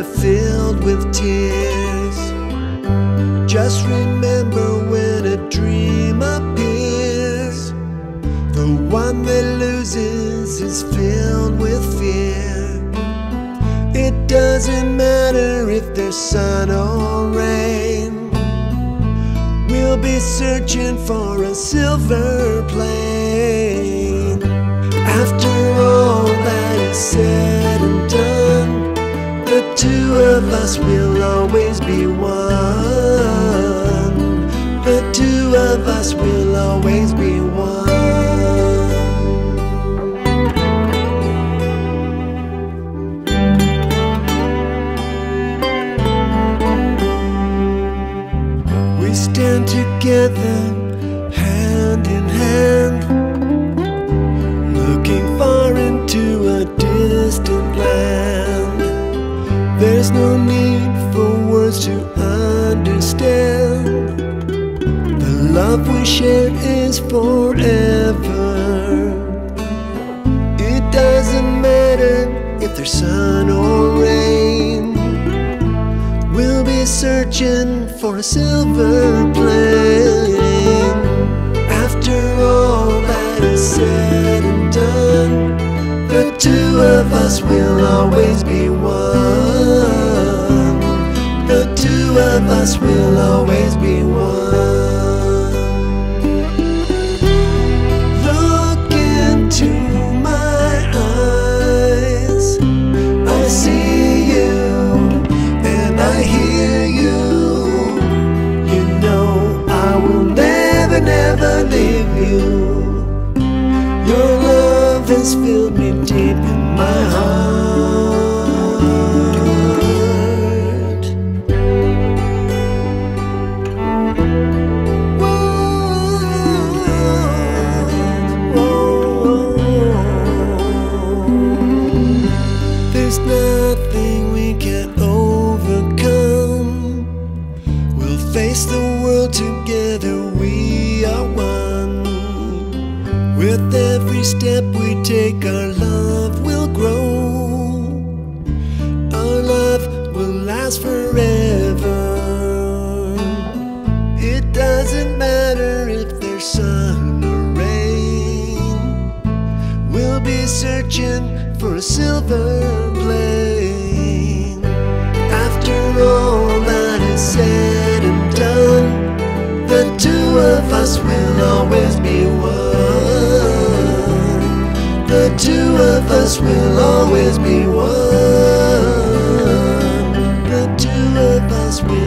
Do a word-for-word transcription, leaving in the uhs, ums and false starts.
were filled with tears. Just remember when a dream appears, the one that loses is filled with fear. It doesn't matter if there's sun or rain, we'll be searching for a silver plane. After all that is said and done, the two of us will always be one. The two of us will always be one. We stand together, hand in hand, looking far into a distant land. There's no need for words to understand, the love we share is forever. It doesn't matter if there's sun or rain, we'll be searching for a silver plane. After all that is said and done, the two of us will always be one. The two of us will always be one. Look into my eyes, I see you and I hear you. You know I will never, never leave you. Your love has filled me deep in my heart. Whoa, whoa, whoa. There's nothing we can overcome. We'll face the world together, we are one. With every step we take, our love will grow. Our love will last forever. It doesn't matter if there's sun or rain, we'll be searching for a silver plane. After all that is said and done, the two of us will always be one. The two of us will always be one. The two of us will